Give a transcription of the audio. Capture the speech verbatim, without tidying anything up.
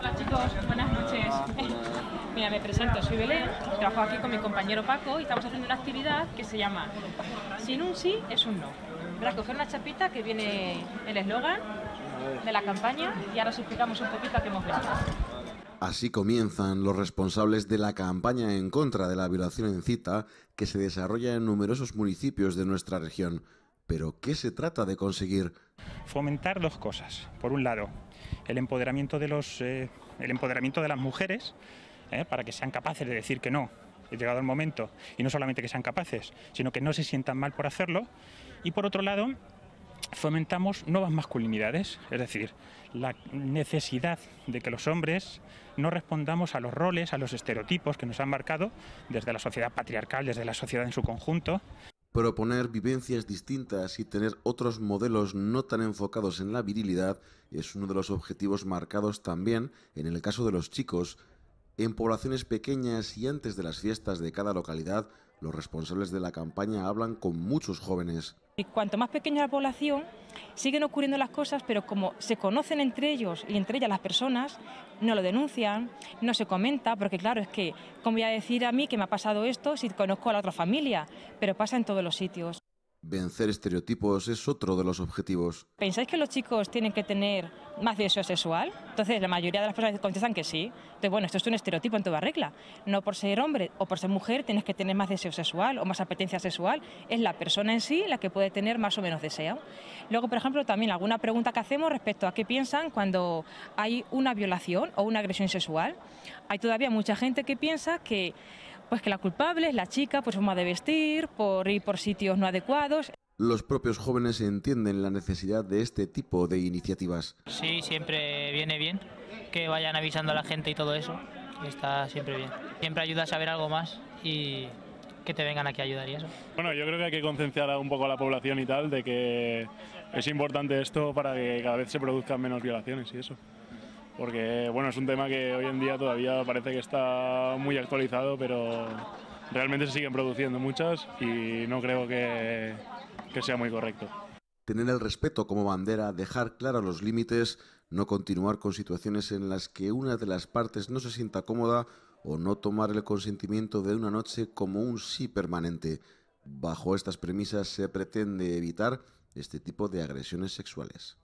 Hola chicos, buenas noches. Mira, me presento, soy Belén, trabajo aquí con mi compañero Paco y estamos haciendo una actividad que se llama Sin un sí es un no. Recoger una chapita que viene el eslogan de la campaña y ahora os explicamos un poquito a qué hemos venido. Así comienzan los responsables de la campaña en contra de la violación en cita que se desarrolla en numerosos municipios de nuestra región. ¿Pero qué se trata de conseguir? Fomentar dos cosas. Por un lado, el empoderamiento de, los, eh, el empoderamiento de las mujeres eh, para que sean capaces de decir que no, llegado el momento, y no solamente que sean capaces, sino que no se sientan mal por hacerlo. Y por otro lado, fomentamos nuevas masculinidades, es decir, la necesidad de que los hombres no respondamos a los roles, a los estereotipos que nos han marcado desde la sociedad patriarcal, desde la sociedad en su conjunto. Proponer vivencias distintas y tener otros modelos no tan enfocados en la virilidad es uno de los objetivos marcados también en el caso de los chicos. En poblaciones pequeñas y antes de las fiestas de cada localidad, los responsables de la campaña hablan con muchos jóvenes. Y cuanto más pequeña la población, siguen ocurriendo las cosas, pero como se conocen entre ellos y entre ellas las personas, no lo denuncian, no se comenta, porque claro, es que, ¿cómo voy a decir a mí que me ha pasado esto si conozco a la otra familia? Pero pasa en todos los sitios. Vencer estereotipos es otro de los objetivos. ¿Pensáis que los chicos tienen que tener más deseo sexual? Entonces la mayoría de las personas contestan que sí. Entonces bueno, esto es un estereotipo en toda regla. No por ser hombre o por ser mujer tienes que tener más deseo sexual o más apetencia sexual. Es la persona en sí la que puede tener más o menos deseo. Luego, por ejemplo, también alguna pregunta que hacemos respecto a qué piensan cuando hay una violación o una agresión sexual. Hay todavía mucha gente que piensa que pues que la culpable es la chica por su forma de vestir, por ir por sitios no adecuados. Los propios jóvenes entienden la necesidad de este tipo de iniciativas. Sí, siempre viene bien que vayan avisando a la gente y todo eso, está siempre bien. Siempre ayuda a saber algo más y que te vengan aquí a ayudar y eso. Bueno, yo creo que hay que concienciar un poco a la población y tal de que es importante esto para que cada vez se produzcan menos violaciones y eso. Porque bueno, es un tema que hoy en día todavía parece que está muy actualizado, pero realmente se siguen produciendo muchas y no creo que, que sea muy correcto. Tener el respeto como bandera, dejar claros los límites, no continuar con situaciones en las que una de las partes no se sienta cómoda o no tomar el consentimiento de una noche como un sí permanente. Bajo estas premisas se pretende evitar este tipo de agresiones sexuales.